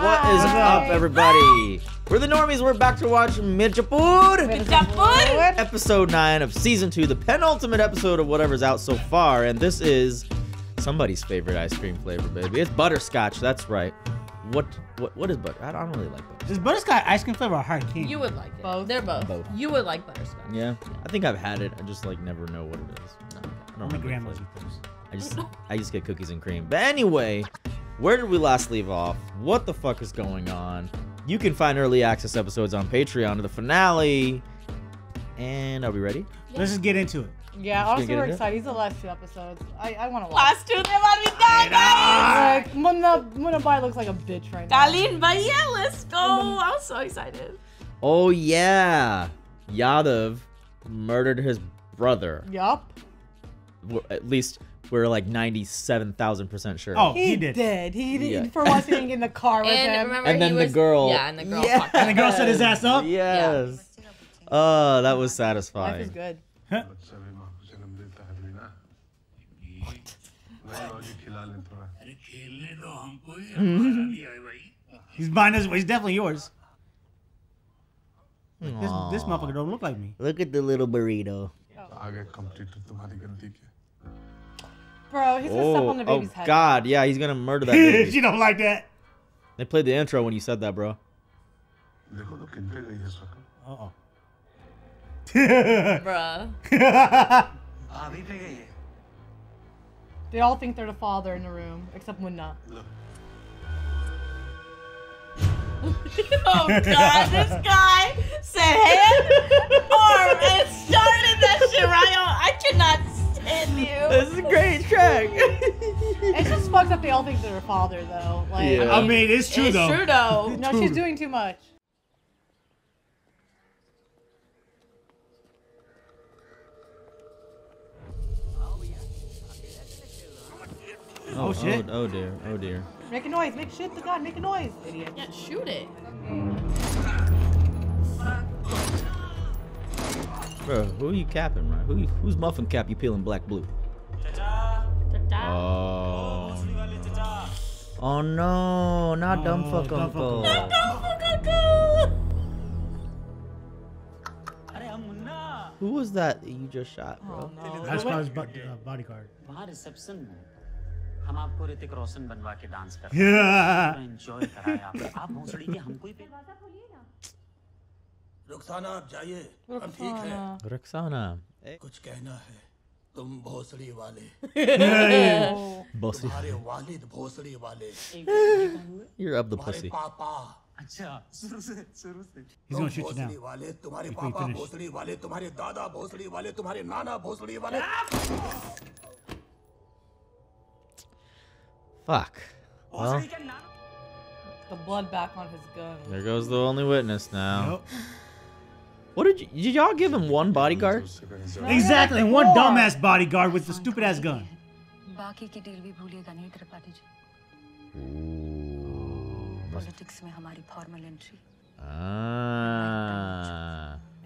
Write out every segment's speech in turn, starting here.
What is up, everybody? We're the Normies. We're back to watch Mirzapur, episode 9 of season 2, the penultimate episode of whatever's out so far. And this is somebody's favorite ice cream flavor, baby. It's butterscotch. That's right. What is butter? I don't really like butter. Is butterscotch ice cream flavor or hard candy? You would like it. Both. They're both. Both. You would like butterscotch. Yeah. I think I've had it. I just like never know what it is. No. I don't remember the flavors. I just get cookies and cream. But anyway, where did we last leave off? What the fuck is going on? You can find early access episodes on Patreon to the finale. And are we ready? Yeah. Let's just get into it. Yeah, honestly, we're excited. These are the last two episodes. I want to watch. Last two, they're about to be done, guys! Like, Munabai looks like a bitch right now. Darlene, but yeah, let's go. I'm so excited. Oh, yeah. Yadav murdered his brother. Yup. At least we're like 97,000% sure. Oh, he did. He did. Yeah. For once, he didn't get in the car with him. And then the girl. Yeah, and the girl. Yes. And the girl set his ass up? Yes. Yeah. Oh, that was satisfying. Life is good. Huh? He's mine as well. He's definitely yours. Like, this motherfucker don't look like me. Look at the little burrito. Bro, he's gonna step on the baby's head. Oh God, yeah, he's gonna murder that baby. She don't like that. They played the intro when you said that, bro. Uh-oh. Bruh. They all think they're the father in the room, except Munna. Oh God, this guy said hand, arm, and started that shit right on. I cannot stand you. This is a great track. It just fucks up. They all think they're the father, though. Like, yeah. I mean, it's true, though. It's true, though. No, she's doing too much. Oh, shit. Oh, dear. Oh, dear. Make a noise. Make shit to God. Make a noise, idiot. Yeah, shoot it. Bro, who are you capping, right? Who's muffin cap you peeling black blue? Oh. Oh, no. Not dumb fuck uncle. Not dumb fuck uncle. Who was that you just shot, bro? Oh, no. That's Car's bodyguard. Yeah. Rukhsana. You're up the pussy. He's gonna shoot you down. Fuck. Well, the blood back on his gun. There goes the only witness now. Nope. What did y'all give him one bodyguard? Exactly, and one dumbass bodyguard with the stupid ass gun. And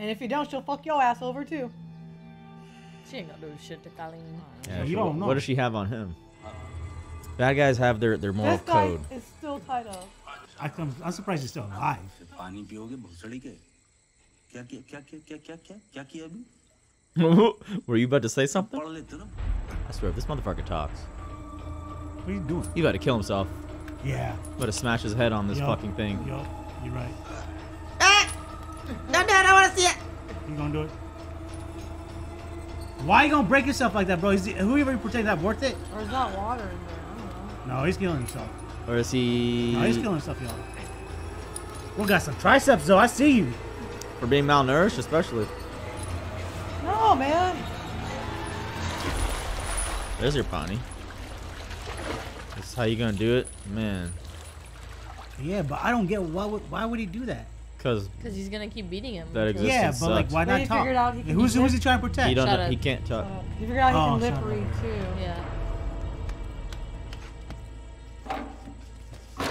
if you don't, she'll fuck your ass over too. She ain't gonna do shit to Colleen. Yeah, you don't know. What does she have on him? Bad guys have their moral code. This guy is still tied up. I'm surprised he's still alive. Were you about to say something? I swear, if this motherfucker talks. What are you doing? He about to kill himself. Yeah. About to smash his head on this fucking thing. Yo, you're right. Ah! No, no, I don't want to see it. You gonna do it? Why are you gonna break yourself like that, bro? Whoever you protect that worth it? Or is that water in there? No, he's killing himself. Or is he... No, he's killing himself, y'all. We got some triceps, though. I see you. For being malnourished, especially. No, man. There's your Pawnee. This is how you gonna do it? Man. Yeah, but I don't get why would he do that? Because he's gonna keep beating him. That existence sucks. Like, why not talk? Out he who's he trying to protect? He can't talk. He figured out he can lip read, too. Yeah.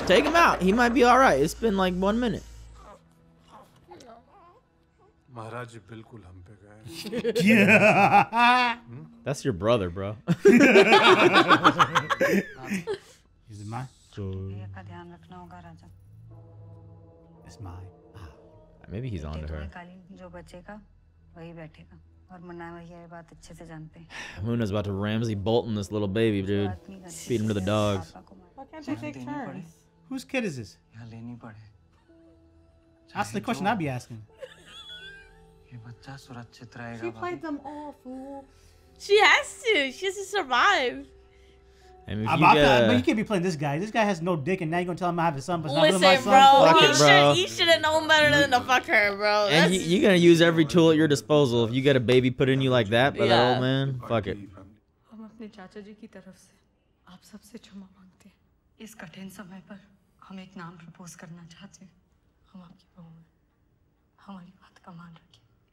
Take him out. He might be all right. It's been like 1 minute. Yeah. That's your brother, bro. Is it mine? is mine. Maybe he's on to her. Muna's about to Ramsey Bolton this little baby, dude. Feed him to the dogs. Why can't they take turns? Whose kid is this? That's the question I'd be asking. She played them all, fool. She has to. She has to survive. I mean, but you can't be playing this guy. This guy has no dick, and now you're gonna tell him I have a son, but not my son. Listen, bro. He should have known better than to fuck her, bro. And you're gonna use every tool at your disposal if you get a baby put in you like that by that old man. Fuck it.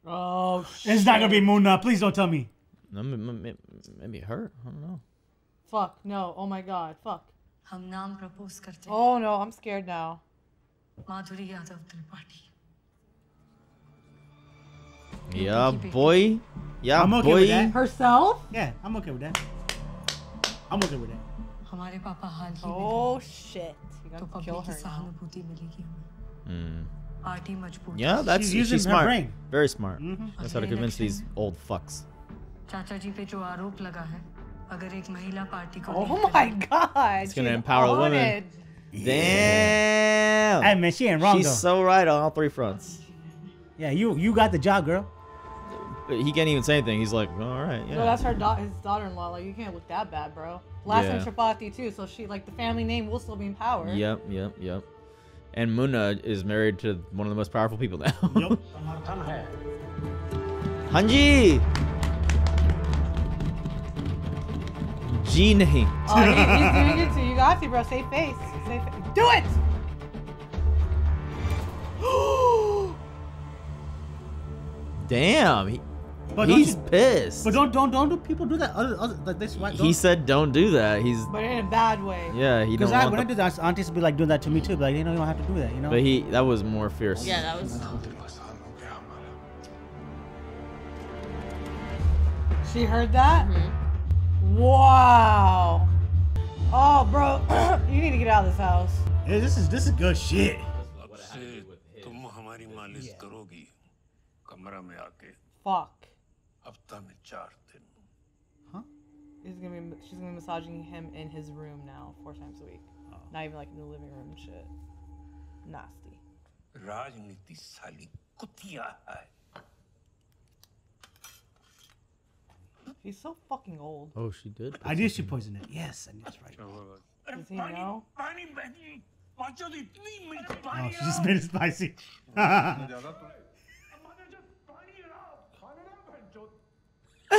Oh, it's not gonna be Muna. Please don't tell me. Maybe her. I don't know. Fuck, no, oh my god, fuck. Oh no, I'm scared now. Yeah, boy. Yeah, I'm okay with that. Herself? Yeah, I'm okay with that. I'm okay with that. Oh shit. You gotta kill her now. Yeah, that's she's smart. Brain. Very smart. That's how to convince these old fucks. Oh my god! It's gonna empower women. Damn! Hey man, she ain't wrong. She's so right on all three fronts. Yeah, you got the job, girl. He can't even say anything. He's like, well, all right. Yeah. No, that's her his daughter-in-law. Like, you can't look that bad, bro. Last name Chapati too, so she like the family name will still be in power. Yep, yep, yep. And Muna is married to one of the most powerful people now. Yep. Hanji. Genie. Oh, he's doing it too. You got to, bro. Save face. Save face. Do it! Damn. He's pissed. But don't do people do that? Like this, right? He said don't do that. But in a bad way. Yeah, he don't want. Because when I do that, aunties be like doing that to me too. Be like, you know, you don't have to do that, you know? But that was more fierce. Yeah, that was. She heard that? Mm-hmm. Wow. Oh, bro, you need to get out of this house. Yeah, this is good shit. Fuck. Huh? She's gonna be massaging him in his room now 4 times a week. Oh. Not even like in the living room and shit. Nasty. Rajniti sali kutiya hai. He's so fucking old. Oh, she did. I knew she poisoned it. Yes, I knew it's right. Does he know? Oh, she just made it spicy. I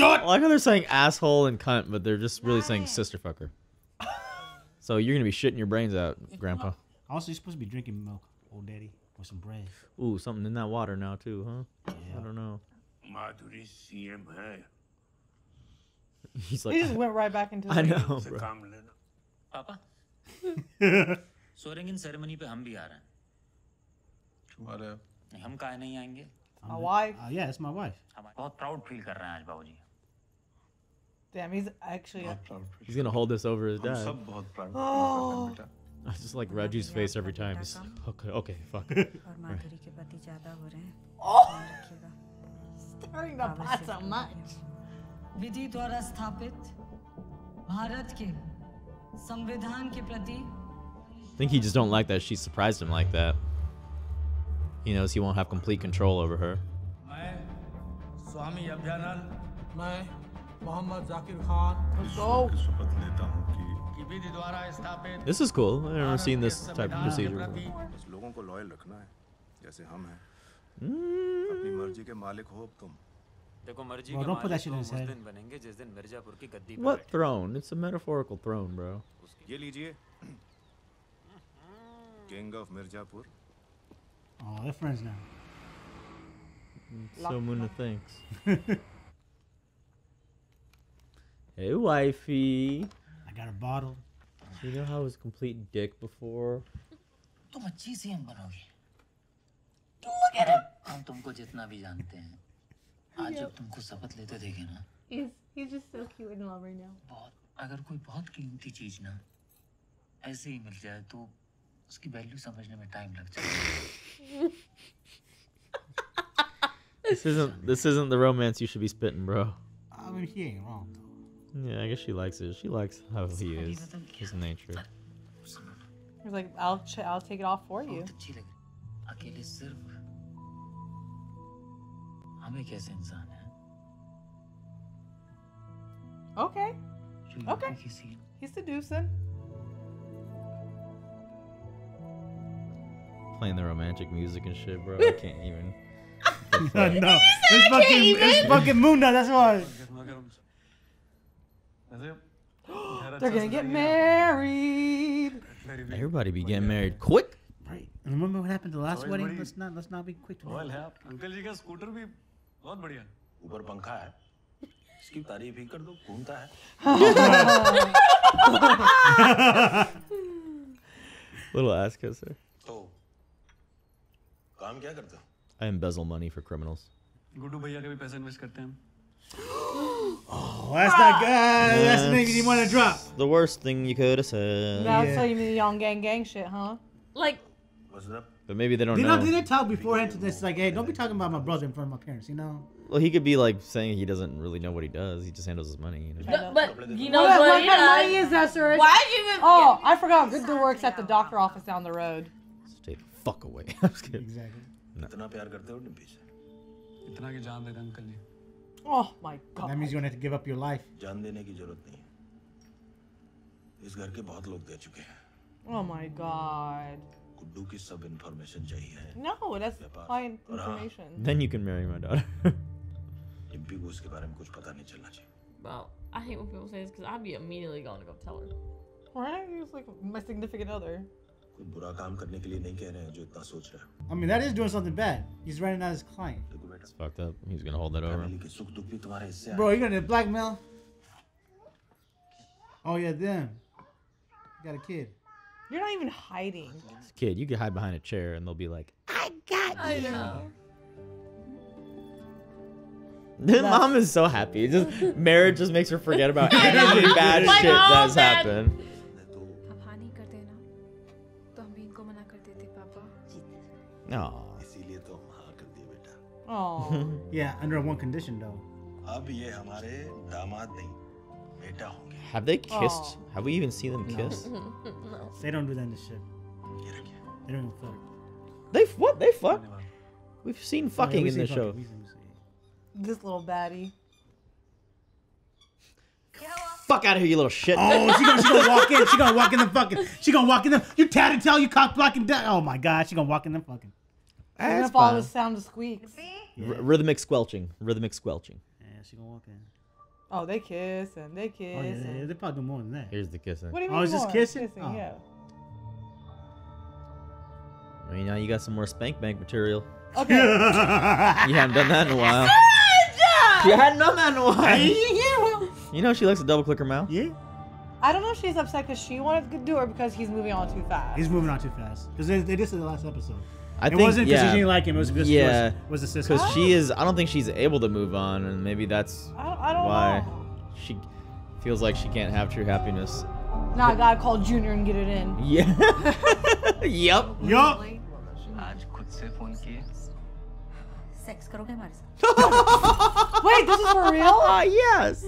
like how they're saying asshole and cunt, but they're just really saying sister fucker. So you're gonna be shitting your brains out, Grandpa. Also, you're supposed to be drinking milk, old daddy, with some bread. Ooh, something in that water now too, huh? Yeah. I don't know. He's like, he just went right back into the know, Papa. Soaring in ceremony pe hum bhi aa rahe hain. Tumhare hum kahe nahi aayenge? My wife. Yeah, it's my wife. Bahut proud feel kar rahe hain aaj babuji. Damn, he's actually he's going to hold this over his dad. Hum sab bahut proud feel kar rahe hain. I just like Reggie's face every time. It's like, okay, fuck. Right. Oh! Stirring the pot so much. Vidhi dwara sthapit Bharat ke Samvidhan ke prati. I think he just don't like that she surprised him like that. He knows he won't have complete control over her. I, Swami Abhyanand, I, Muhammad Zakir Khan. Let's go. This is cool. I've never seen this type of procedure. Don't put that shit in his head. What throne? It's a metaphorical throne, bro. King of Mirzapur. Oh, they're friends now. So Muna thinks. Hey, wifey. Got a bottle. You know how it was complete dick before? Look at him! He's just so cute in love right now. उसकी value समझने में time लग जाएगा। This isn't the romance you should be spitting, bro. I mean, he ain't wrong though. Yeah, I guess she likes it. She likes how he is, his nature. He's like, I'll take it all for you. Okay. Okay. He's seducing. Playing the romantic music and shit, bro. I can't even. No, it's fucking Moon Knight. That's why. They're gonna get married. Everybody be getting married quick. Right. And remember what happened to the last wedding? Let's not be quick. Well, Uncle Ji's scooter is very बढ़िया. Uber पंखा है. इसकी तारीफ ही कर दो. घूमता है. Little ass kisser. तो काम क्या करता? I embezzle money for criminals. Gudu bhaiya ke bhi paise invest karte hain. Oh, that's that guy. That's making you want to drop. The worst thing you could have said. That's how you mean the young gang shit, huh? Like. What's up? But maybe they don't know. Did they talk beforehand to this? Like, hey, don't be talking about my brother in front of my parents, you know? Well, he could be like saying he doesn't really know what he does. He just handles his money. You know? But you know what? What kind of money is that, sir? Why did you even? Oh, I forgot. Good dude works at the doctor office down the road. Stay the fuck away. I'm just kidding. Exactly. No. Oh my God. That means you're gonna have to give up your life. Oh my God. No, that's client information. Then you can marry my daughter. Well, I hate when people say this because I'd be immediately going to go tell her. Right? It's like my significant other. I mean, that is doing something bad. He's running out his client. It's fucked up. He's gonna hold that over. Bro, you're gonna blackmail? Oh yeah, them. You got a kid. You're not even hiding. It's a kid. You can hide behind a chair and they'll be like, I got you. I know. This mom is so happy. Just marriage just makes her forget about any bad shit that's happened. Aww. Aww. Yeah, under one condition though. Have they kissed? Aww. Have we even seen them kiss? No. No. They don't do that in this shit. They don't even fuck. They what? They fuck? We've seen fucking in this show. This little baddie. Fuck out of here, you little shit. Oh, she gonna walk in. She gonna walk in the fucking. She gonna walk in the. You tattletale, you cock blocking. Oh my God, she gonna walk in the fucking. She's gonna follow the sound of squeaks. Yeah. Rhythmic squelching. Rhythmic squelching. Yeah, she gonna walk in. Oh, they kiss and they kiss. Oh, yeah, they probably do more than that. Here's the kissing. What do you mean? Oh, it's just kissing? Oh. Yeah. I mean, now you got some more spank material. Okay. You haven't done that in a while. You hadn't done that in a while. You know she likes to double click her mouth? Yeah. I don't know if she's upset because she wanted to do it or because he's moving on too fast. He's moving on too fast. Because they did this in the last episode. I think it wasn't because she didn't like him. It was because was the sister. Because she is, I don't think she's able to move on. And maybe that's I don't know why. She feels like she can't have true happiness. Nah, I gotta call Junior and get it in. Yeah. Yup. Yup. Sex. Wait, this is for real? Yes.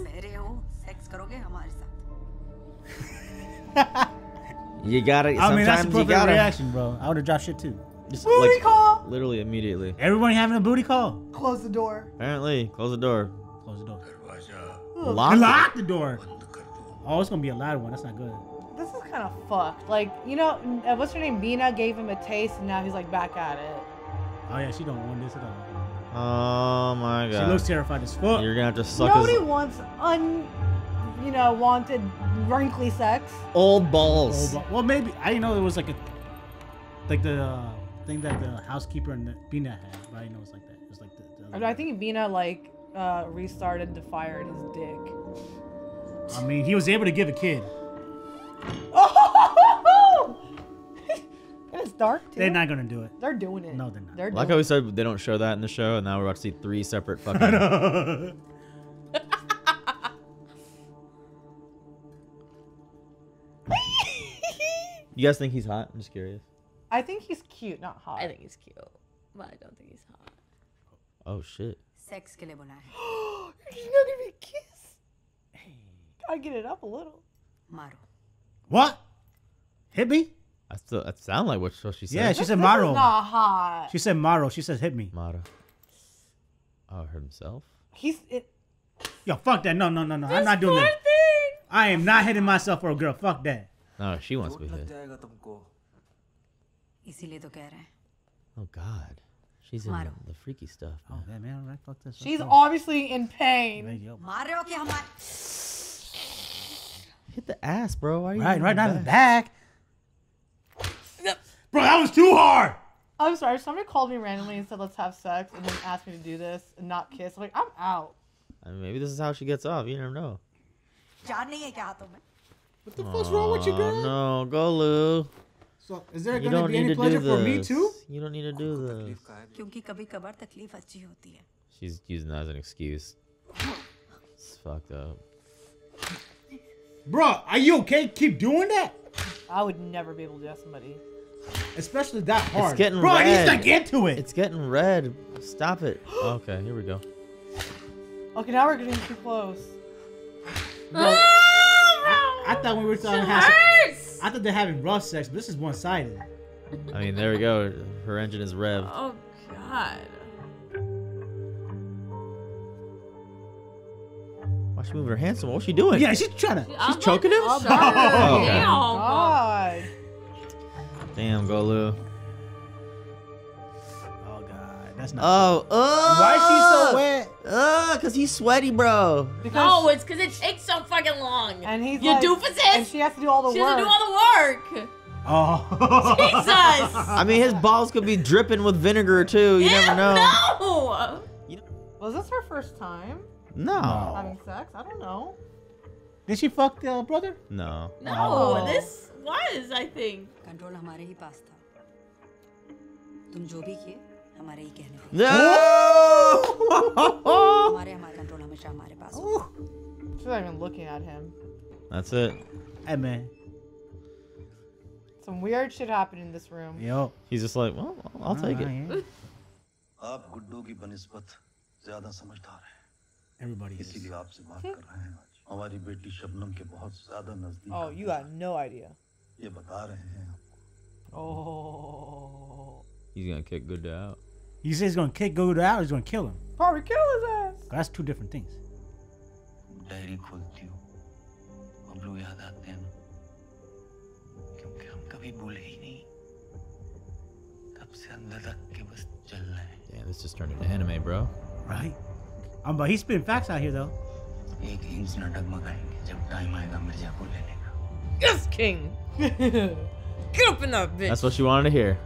You gotta. I mean, that's a perfect reaction, bro. I would have dropped shit too. Just booty call. Literally immediately. Everyone having a booty call. Close the door. Apparently, close the door. Close the door. Lock the door. Oh, it's gonna be a loud one. That's not good. This is kind of fucked. Like, you know, what's her name? Bina gave him a taste, and now he's like back at it. Oh yeah, she don't want this at all. Oh my God. She looks terrified as fuck. You're gonna have to suck. Nobody wants wanted wrinkly sex. Old balls. Well, maybe I didn't know there was like a the thing that the housekeeper and the Bina had, but I didn't know it was like that. It was like I think Bina like restarted the fire in his dick. I mean, he was able to give a kid. Oh! And it's dark too. They're not gonna do it. They're doing it. No, they're not. They're like I always said, they don't show that in the show, and now we're about to see three separate fucking. You guys think he's hot? I'm just curious. I think he's cute, not hot. I think he's cute, but I don't think he's hot. Oh shit. Sex ke liye buna hai. He's not gonna be kissed. Hey. I get it up a little. Maro. What? Hit me? That sound like what she said. Yeah, she said Maro. Not hot. She said Maro. She says hit me. Maro. Oh, himself. He's it. Yo, fuck that. No. I'm not doing that. I am not hitting myself for a girl. Fuck that. No, she wants to be hit. Oh God, she's in the freaky stuff. Man. Oh man, I fucked this. She's obviously in pain. Hit the ass, bro. Why are you right now in the back? Bro, that was too hard. I'm sorry. Somebody called me randomly and said, "Let's have sex," and then asked me to do this and not kiss. I'm like, I'm out. I mean, maybe this is how she gets off. You never know. What the fuck's wrong with you, girl? No, go, Lou. So, is there going to be any pleasure for me too? You don't need to do this. She's using that as an excuse. It's fucked up. Bro, are you okay? Keep doing that. I would never be able to ask somebody. Especially that hard. It's getting red. Bro, I need to get to it. It's getting red. Stop it. Okay, here we go. Okay, now we're getting too close. No. Oh, I thought we were talking I thought they're having rough sex, but this is one-sided. I mean, there we go. Her engine is revved. Oh, God. Why's she moving her hands so much? What's she doing? Yeah, she's trying to... She's choking him? Oh, God. Damn, Golu. Oh, God. That's not... Oh, oh! Why is she so wet? Cause he's sweaty, bro. No, it's cause it takes so fucking long. And he's you like, doofuses. And she has to do all the work. She has to do all the work. Oh. Jesus. I mean, his balls could be dripping with vinegar too. You never know. No. Was this her first time? No. Having sex? I don't know. Did she fuck the brother? No. No, this was, I think. Control hamare hi paas tha. Tum jo bhi kiye. No! She's not even looking at him. That's it. Hey, man. Some weird shit happened in this room. Yo. He's just like, well, I'll take it. Everybody is. Oh, you got no idea. Oh. He's gonna kick Guda out. You say he's gonna kick Guda out or he's gonna kill him? Probably kill his ass. That's two different things. Yeah, this just turned into anime, bro. Right? But he's spitting facts out here, though. Yes, King! Get up in that bitch! That's what she wanted to hear.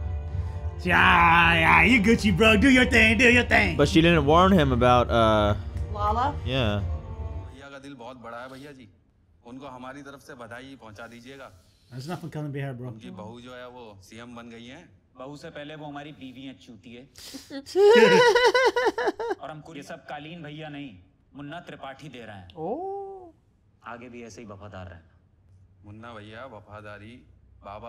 Yeah, you Gucci, bro. Do your thing, do your thing. But she didn't warn him about, Lala? Yeah. That's not for coming to her, bro. Oh. You're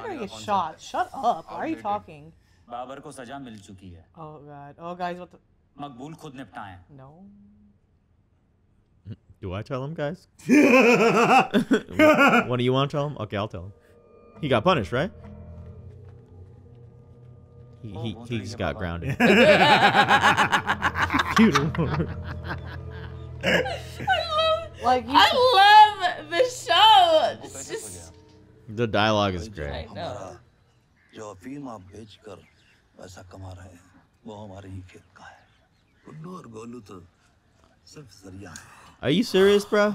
gonna get shot. Shut up. Why are you talking? Oh God. Oh guys, what the? No. Do I tell him, guys? What do you want to tell him? Okay, I'll tell him. He got punished, right? He just got grounded. Cute Lord. I love the show. It's just. The dialogue is great. I know. Are you serious, bro?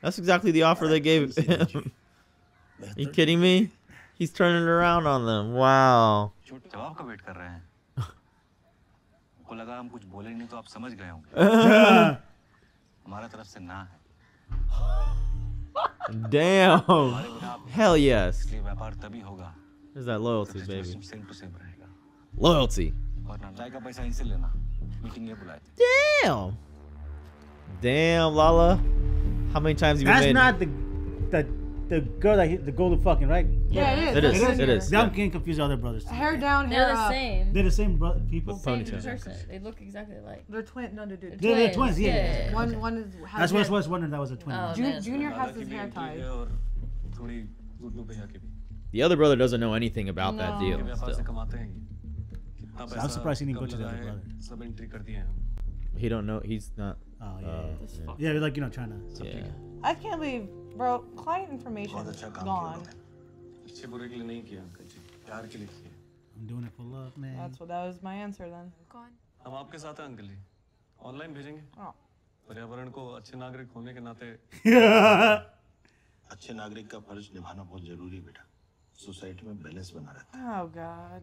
That's exactly the offer they gave him. Are you kidding me? He's turning around on them. Wow. Damn. Hell yes. There's that loyalty, baby. Loyalty. Damn. Damn, Lala. How many times have you been? That's not the the girl that he, the girl who fucking, right? Yeah, it is. It is. I'm getting confused with other brothers. Hair down, hair up. They're the same. They're the same people. Ponytail. They look exactly alike. They're twins. No, dude. They're twins. Yeah. One is. That's what I was wondering. That was a twin. Junior has his hair tied. The other brother doesn't know anything about that deal. So I'm surprised he didn't go to the other brother. He don't know. He's not. Oh yeah. Yeah, like you know, trying to. Yeah. I can't believe, bro. Client information is gone. I'm doing it for love, man. That's what. That was my answer then. Gone. हम आपके साथ हैं uncle जी. Online भेजेंगे. हाँ. पर्यावरण को अच्छे नागरिक होने के नाते. अच्छे नागरिक का फर्ज निभाना बहुत जरूरी है बेटा. Society में balance बना रहता है. Oh God.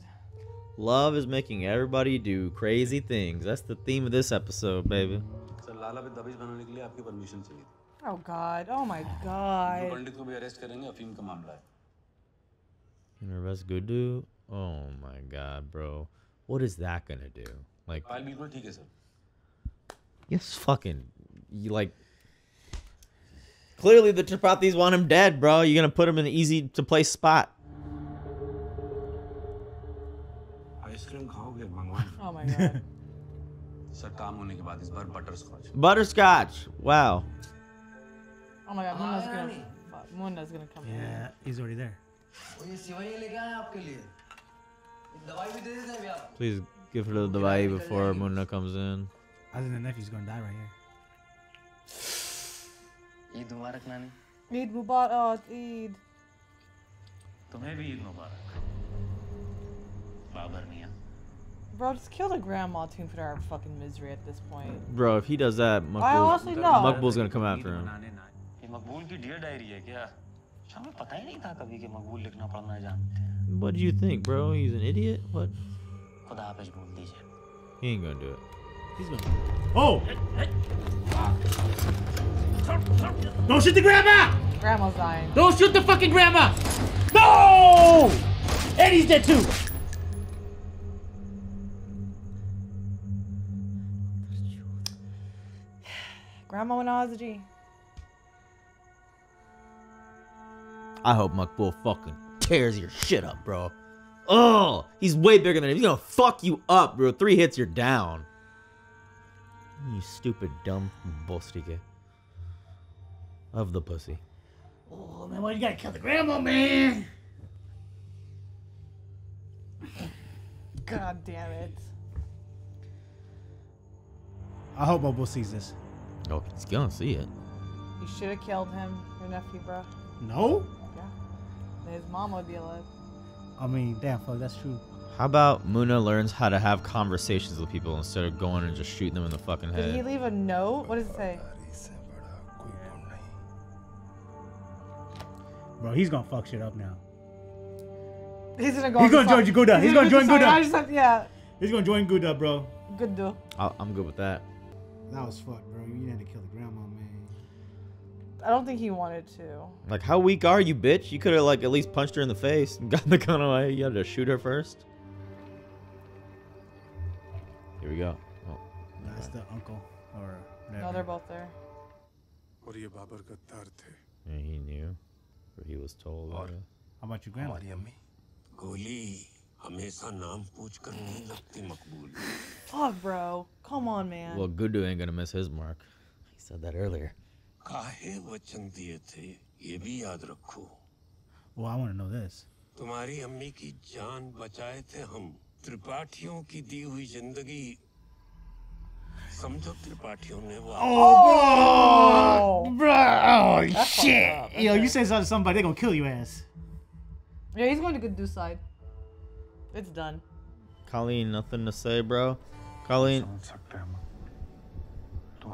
Love is making everybody do crazy things. That's the theme of this episode, baby. Oh God! Oh my God! Gonna arrest Gudu? Oh my God, bro! What is that gonna do? Like, yes, fucking, you like. Clearly, the Chapatis want him dead, bro. You're gonna put him in an easy to place spot. Oh my God. Butterscotch. Wow. Oh my God. Munda's gonna come. Yeah, he's already there. Please give her the Dawai before Munda comes in. I think the nephew's gonna die right here. Eid Mubarak, Nani. Eid Mubarak. Eid. Tumhe bhi Eid Mubarak. Bro, just kill the grandma tune for our fucking misery at this point. Bro, if he does that, Mukbul's gonna come after him. What do you think, bro? He's an idiot? What? He ain't gonna do it. He's gonna do it. Oh! Don't shoot the grandma! Grandma's dying. Don't shoot the fucking grandma! No! And he's dead too! Grandma and Ozzy. I hope Mukbul fucking tears your shit up, bro. Oh, he's way bigger than him. He's gonna fuck you up, bro. 3 hits, you're down. You stupid, dumb bostike of the pussy. Oh man, why you gotta kill the grandma, man? God damn it. I hope Mukbul sees this. Oh, he's gonna see it. You should have killed him, your nephew, bro. No? Yeah. His mom would be alive. I mean, damn, fuck, that's true. How about Muna learns how to have conversations with people instead of going and just shooting them in the fucking head? Did he leave a note? What does it say? Bro, he's gonna fuck shit up now. He's gonna go. He's gonna join Guda. He's gonna join Guda. Yeah. He's gonna join Guda, bro. Guda. I'm good with that. That was fucked, bro. You had to kill the grandma, man. I don't think he wanted to. Like, how weak are you, bitch? You could have, like, at least punched her in the face and gotten the gun away. You had to shoot her first. Here we go. Oh, that's the uncle. Or whatever. No, they're both there. And he knew. Or he was told. Or, how about your grandma? Oh, bro. Come on, man. Well, Gudu ain't gonna miss his mark. He said that earlier. Well, I want to know this. Oh, bro. Oh, shit. Yo, you say something to somebody, they're gonna kill your ass. Yeah, he's going to Gudu's side. It's done. Colleen, nothing to say, bro. Colleen. Not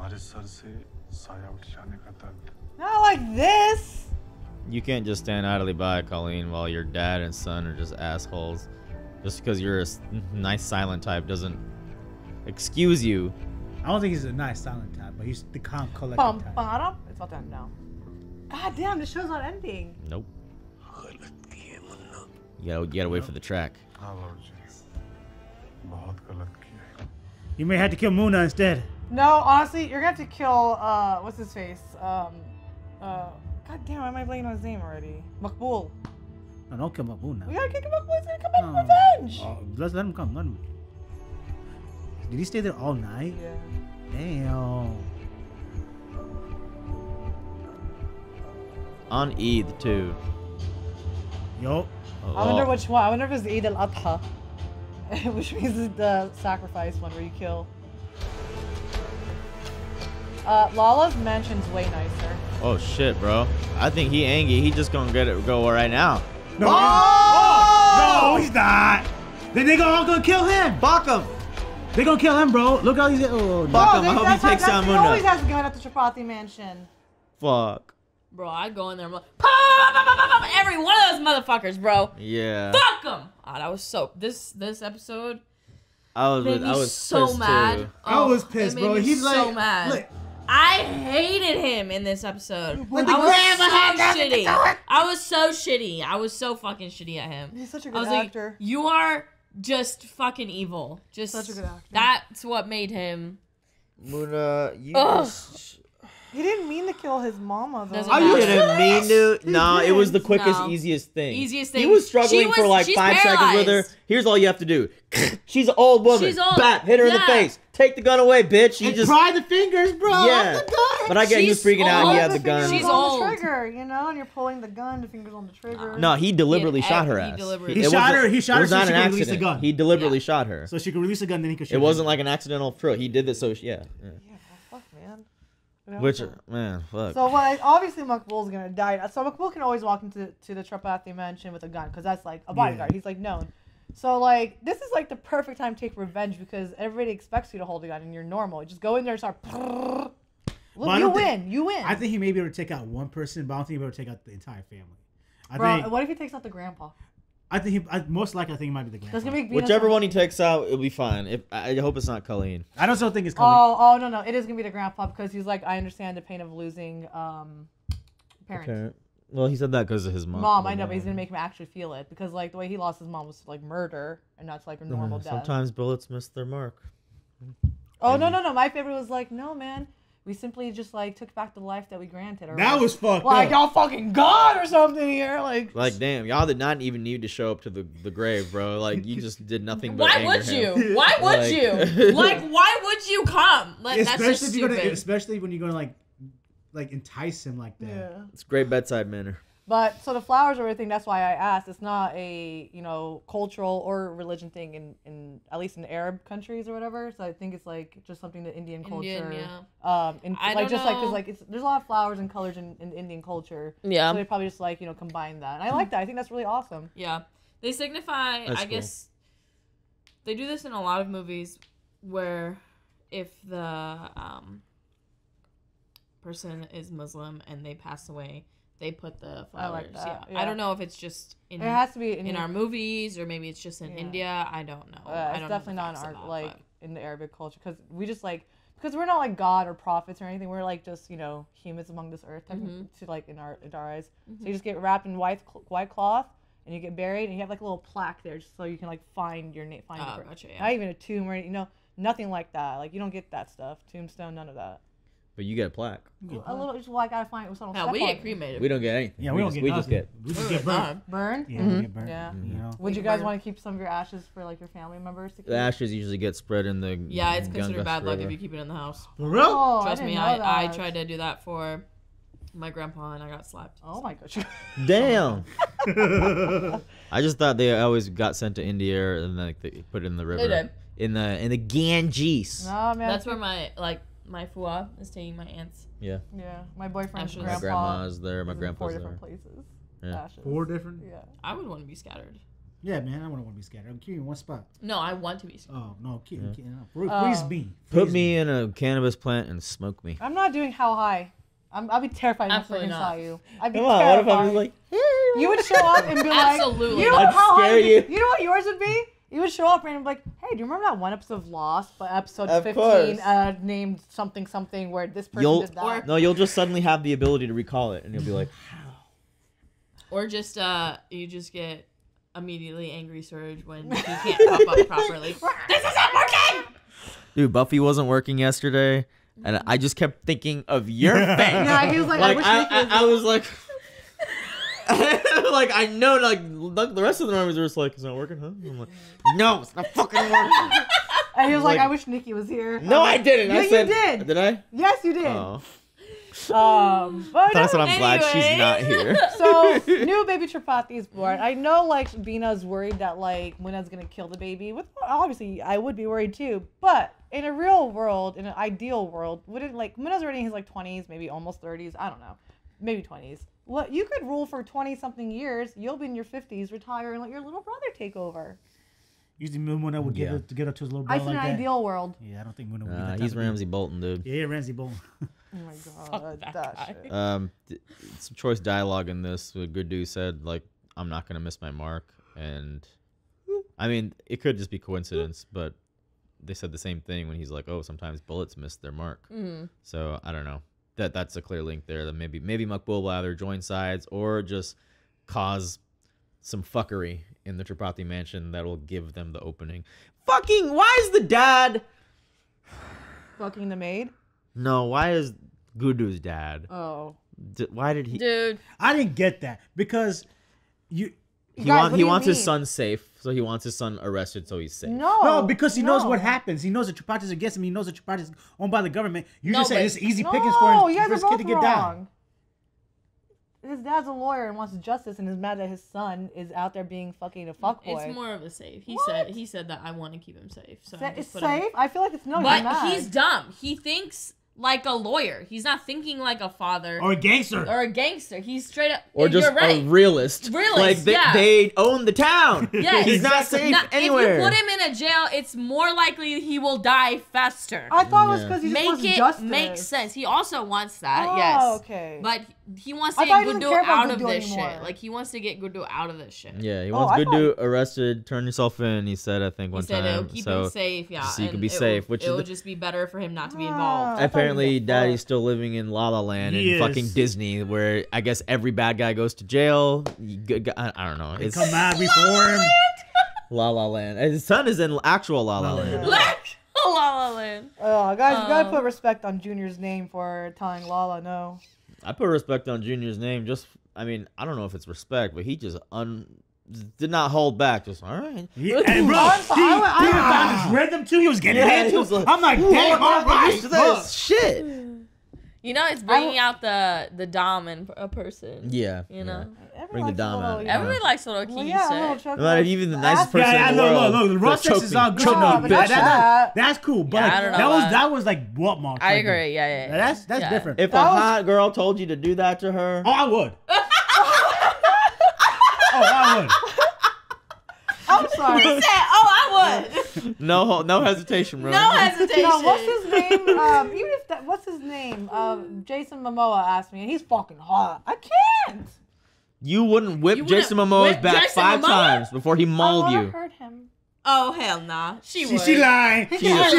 like this. You can't just stand idly by, Colleen, while your dad and son are just assholes. Just because you're a nice silent type doesn't excuse you. I don't think he's a nice silent type, but he's the calm collected type. It's all done now. God damn, the show's not ending. Nope. You gotta wait for the track. You may have to kill Muna instead. No, honestly, you're gonna have to kill, what's his face? God damn, why am I blanking on his name already? Makbul. No, don't kill Makbul now. We gotta kick Makbul. He's gonna come back for revenge. Let's let him come. Let him. Did he stay there all night? Yeah. Damn. On Eid too. Yo. I wonder which one. I wonder if it's Eid Al-Adha, which means it's the sacrifice one where you kill. Lala's mansion's way nicer. Oh shit, bro! I think he angry. He just gonna get it go right now. No, no, he's not. Then they all gonna kill him. Fuck him. They gonna kill him, bro. Look how he's. Oh, fuck him. I hope he takes Samuna. He always has a gun at the Chapati mansion. Fuck. Bro, I go in there and I'm like, pop, pop, pop, pop, pop, every one of those motherfuckers, bro. Yeah. Fuck them. Oh, that was so. This episode. I was so mad. Too. I was pissed, bro. He's so like, mad. Like, I hated him in this episode. Like I was so shitty. I was so fucking shitty at him. He's such a good actor. Like, you are just fucking evil. Just such a good actor. That's what made him. Muna, you. He didn't mean to kill his mama, though. Are you didn't mean to? No, it was the quickest, easiest thing. Easiest thing. He was struggling for like 5 seconds with her. Here's all you have to do. She's an old woman. She's old. Bap, hit her in the face. Take the gun away, bitch. You just pry the fingers, bro. Yeah. The gun. But I get you freaking out. He had the gun. She's on the trigger, you know, and you're pulling the gun. The fingers on the trigger. No, he deliberately shot her ass. He shot her. He shot her so she could release the gun. He deliberately shot her. So she could release the gun, then he could shoot her. It wasn't like an accidental throw. He did this, so yeah. You know? Which, man, fuck. So, like, obviously Makbul's gonna die. So Makbul can always walk into the Chapati mansion with a gun, because that's, like, a bodyguard. Yeah. He's, like, known. So, like, this is, like, the perfect time to take revenge, because everybody expects you to hold a gun, and you're normal. You just go in there and start... Look, you win. You win. I think he may be able to take out one person, but I don't think he'll be able to take out the entire family. Bro, what if he takes out the grandpa? I think most likely he might be the grandpa. Whichever one he takes out, it'll be fine. I hope it's not Colleen. I don't think it's Colleen. Oh, no, it is going to be the grandpa because he's like, I understand the pain of losing parents. Okay. Well, he said that because of his mom. I know, but he's going to make him actually feel it because like the way he lost his mom was like murder and not like a normal death. Sometimes bullets miss their mark. Oh, no. My favorite was like, no, man. We simply just like took back the life that we granted. Or that was fucked up. Like y'all fucking God or something here. Like damn, y'all did not even need to show up to the grave, bro. Like you just did nothing. But Why would you? Like why would you come? Like especially that's just stupid. Especially when you're gonna like entice him like that. Yeah. It's great bedside manner. But so the flowers or everything. That's why I asked. It's not a cultural or religion thing in at least in Arab countries or whatever. So I think it's like just something that Indian culture. There's a lot of flowers and colors in Indian culture. Yeah. So they probably just like combine that. And I like that. I think that's really awesome. Yeah, they signify. That's cool. I guess they do this in a lot of movies where if the person is Muslim and they pass away. They put the flowers. I like that. Yeah. I don't know if it's just in it has to be in our movies or maybe it's just in India. I don't know. It's definitely not in our in the Arabic culture because we just because we're not like God or prophets or anything. We're like just humans among this earth to like in our eyes. Mm-hmm. So you just get wrapped in white cloth and you get buried and you have like a little plaque there just so you can like find your name. Gotcha, yeah. Not even a tomb or nothing like that. Like you don't get that stuff. Tombstone, none of that. But you get a plaque. A little, just I gotta find it. No, we get cremated. We don't get anything. Yeah, we just get burned. Burned? Yeah, we get burned. Yeah. Would you guys want to keep some of your ashes for like your family members? To keep? The ashes usually get spread in the. Yeah, it's considered bad luck if you keep it in the house. For real? Oh, trust me, I tried to do that for my grandpa and I got slapped. Oh my gosh. Damn. I just thought they always got sent to India and like they put it in the river. They did. In the Ganges. No, man. That's where my fua is taking my aunts. Yeah. Yeah. My boyfriend's grandpa. My grandma's there. My grandpa's there. 4 different places. Yeah. Ashes. 4 different? Yeah. I would want to be scattered. Yeah, man. I wouldn't want to be scattered. I'm keeping one spot. No, I want to be scattered. Oh, no. Please be. Put me in a cannabis plant and smoke me. I'm not doing how high. I'll be terrified if I saw you. I'd be terrified. What if I was like, hey. You would show up and be like, absolutely. You know what, how high you know what yours would be? You would show up and be like, hey, do you remember that one episode of Lost, but episode 15 named something where this person did that? You'll just suddenly have the ability to recall it, and you'll be like, how? Or just, you just get immediately angry Surge when you can't pop up properly. This isn't working! Dude, Buffy wasn't working yesterday. And I just kept thinking of your face. Yeah, he was like, I was like, like, I know, like the rest of the Normies were just like, it's not working, huh? I'm like, no, it's not fucking working. And he was like, I wish Nikki was here. No, I didn't. Yeah, I said, you did. Did I? Yes, you did. Oh. But that's what I'm glad she's not here. So new baby Chapati is born. I know, like, Bina's worried that, like, Muna's gonna kill the baby. With, obviously, I would be worried too. But in a real world, in an ideal world, wouldn't, like, Muna's already in his, like, 20s, maybe almost 30s. I don't know, maybe 20s. Well, you could rule for 20-something years. You'll be in your 50s, retire, and let your little brother take over. Usually Muna would get up to his little brother. It's like an ideal world. Yeah, I don't think Muna would. Be that he's Ramsey Bolton, dude. Yeah, Ramsey Bolton. Oh my god, that shit. Some choice dialogue in this. Good dude said, like, I'm not gonna miss my mark, and I mean, it could just be coincidence, but they said the same thing when he's like, oh, sometimes bullets miss their mark. So I don't know. That's a clear link there. That maybe Makbul will either join sides or just cause some fuckery in the Chapati mansion that will give them the opening. Fucking, why is the dad fucking the maid? No, why is Gudu's dad? Oh, why did he? Dude, I didn't get that because he wants his son safe, so he wants his son arrested, so he's safe. No, because he knows what happens. He knows the Chapati's against him. He knows the Chapati's owned by the government. You just said it's easy pickings for his kid to get down. His dad's a lawyer and wants justice, and is mad that his son is out there being fucking a fuckboy. It's more of a safe. He said that I want to keep him safe. So it's safe. I feel like it's no. But he's dumb. He thinks like a lawyer. He's not thinking like a father. Or a gangster. He's straight up. Or just a realist. Like they own the town. Yeah, he's not safe anywhere. If you put him in a jail, it's more likely he will die faster. I thought it was because he just wants justice. Makes sense. He also wants that, yes. Oh, okay. But he wants to get Gudu out of this shit. Like, he wants to get Gudu out of this shit. Yeah, he wants Gudu arrested, turn yourself in, he said, I think, one time. He said it'll keep him safe, yeah. So you could be safe. It would just be better for him not to be involved. Apparently, Daddy's still living in La La Land and fucking Disney, where I guess every bad guy goes to jail. I don't know. It's come out, reform. La La Land. His son is in actual La La Land. La La Land. Oh, guys, you gotta put respect on Junior's name for telling Lala no. I put respect on Junior's name. Just, I mean, I don't know if it's respect, but he just did not hold back. Just all right. Yeah, and bro, I just read them too. He was getting into. Like, I'm like, damn, all right, this shit. You know, it's bringing out the dom in a person. Yeah, you know, bring the dom out. Everybody likes little key shit. Not even the nicest person in the world. Look, the raw sex is all good. That's cool, but that was like what mark. I agree. Yeah, yeah. That's different. If a hot girl told you to do that to her, oh, I would. Oh, I would. I'm sorry. He said, "Oh, I would." No hesitation, bro. No hesitation. No, what's his name? Even if that, what's his name? Jason Momoa asked me, and he's fucking hot. I can't. You wouldn't whip Jason Momoa's back five times before he mauled you. I hurt him. Oh hell nah. She would. She lying. She lying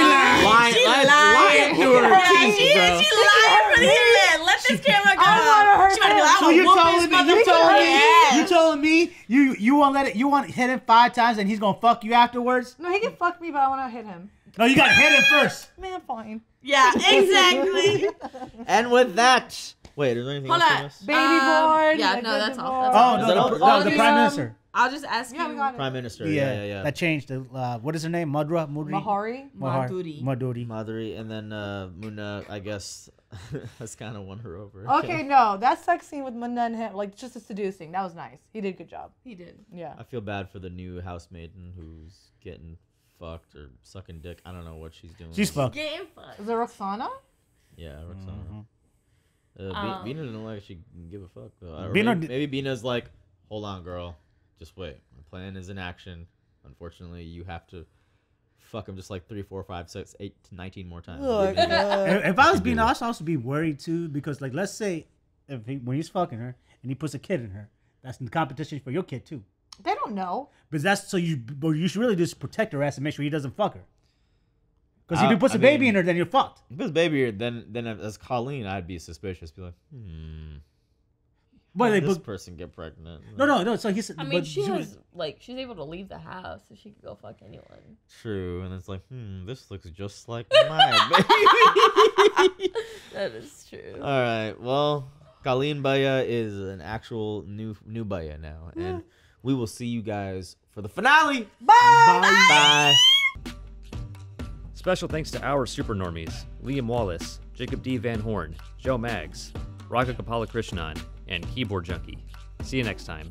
to her teeth, bro. She lying for the internet. Let this camera go. So you're telling me you won't let it. You won't hit him five times and he's gonna fuck you afterwards? No, he can fuck me, but I wanna hit him. No, you gotta hit him first. Man, fine. Yeah, exactly. And with that, wait, is there anything else? Baby born. Yeah, no, that's all. Oh no, the prime minister. I'll just ask you. Prime Minister. Yeah. That changed. What is her name? Madhuri. And then Muna, I guess, has kind of won her over. Okay, no. That sex scene with Muna and him, like, just a seducing. That was nice. He did a good job. He did. Yeah. I feel bad for the new housemaiden who's getting fucked or sucking dick. I don't know what she's doing. She's fucked. Getting fucked. Is it Roxana? Yeah, Roxana. Bina didn't like she give a fuck, though. Maybe Bina's like, hold on, girl. Just wait. My plan is in action. Unfortunately, you have to fuck him just like 3, 4, 5, 6, 8 to 19 more times. Look, if I was being honest, I would also be worried too because, like, let's say if when he's fucking her and he puts a kid in her, that's in the competition for your kid too. They don't know. But that's so you should really just protect her ass and make sure he doesn't fuck her. Because if he puts a baby in her, then you're fucked. If he puts a baby in her, then as Colleen, I'd be suspicious. Be like, But did this person get pregnant? Like, no. So he said, I mean, she's able to leave the house, so she could go fuck anyone. True, and it's like, this looks just like my baby. That is true. All right. Well, Kaleen Baya is an actual new Baya now. Yeah. And we will see you guys for the finale. Bye. Bye. Bye. Special thanks to our super normies, Liam Wallace, Jacob D. Van Horn, Joe Mags, Raka Kapala Krishnan, and Keyboard Junkie. See you next time.